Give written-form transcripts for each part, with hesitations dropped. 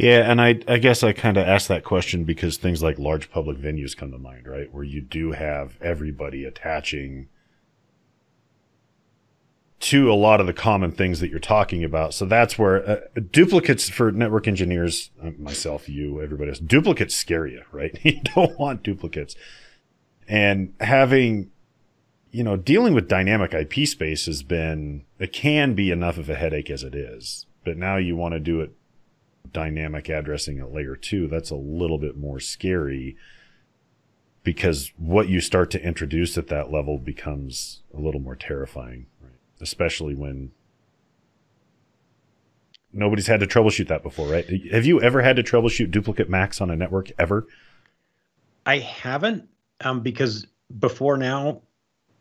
Yeah, and I guess I kind of asked that question because things like large public venues come to mind, right? Where you do have everybody attaching to a lot of the common things that you're talking about. So that's where duplicates for network engineers, myself, you, everybody else, duplicates scare you, right? You don't want duplicates. And having, you know, dealing with dynamic IP space has been, it can be enough of a headache as it is, but now you want to do it dynamic addressing at layer 2. That's a little bit more scary because what you start to introduce at that level becomes a little more terrifying, right? Especially when nobody's had to troubleshoot that before, right? Have you ever had to troubleshoot duplicate MACs on a network ever? I haven't, because before now,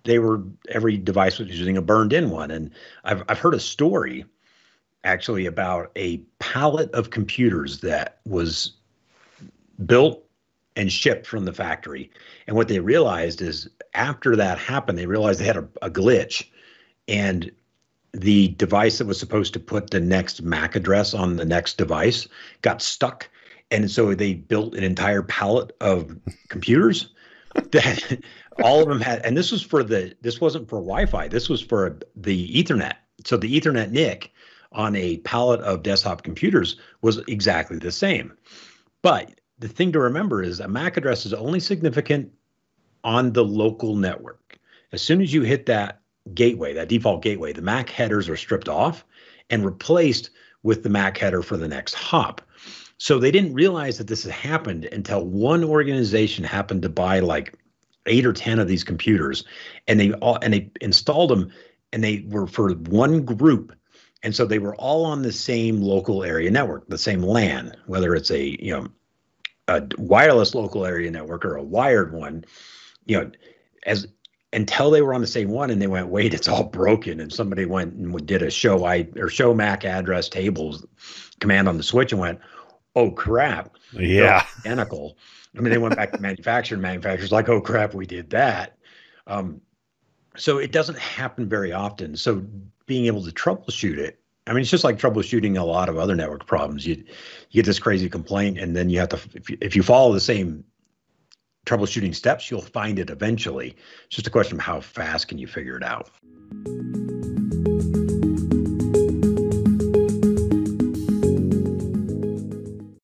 every device was using a burned-in one, and I've heard a story actually about a pallet of computers that was built and shipped from the factory, and what they realized is after that happened, they realized they had a glitch, and the device that was supposed to put the next MAC address on the next device got stuck, and so they built an entire pallet of computers. That all of them had, and this was for this wasn't for Wi-Fi, this was for the Ethernet. So the Ethernet NIC on a pallet of desktop computers was exactly the same. But the thing to remember is a MAC address is only significant on the local network. As soon as you hit that gateway, that default gateway, the MAC headers are stripped off and replaced with the MAC header for the next hop. So they didn't realize that this had happened until one organization happened to buy like 8 or 10 of these computers, and they installed them, and they were for one group, and so they were all on the same local area network, the same LAN, whether it's a wireless local area network or a wired one, until they were on the same one, and they went, wait, it's all broken. And somebody went and did a show MAC address tables command on the switch and went, oh crap. Yeah. Identical. I mean, they went back to manufacturers like, oh crap, we did that. So it doesn't happen very often. So being able to troubleshoot it, I mean, it's just like troubleshooting a lot of other network problems. You get this crazy complaint, and then you have to, if you follow the same troubleshooting steps, you'll find it eventually. It's just a question of how fast can you figure it out.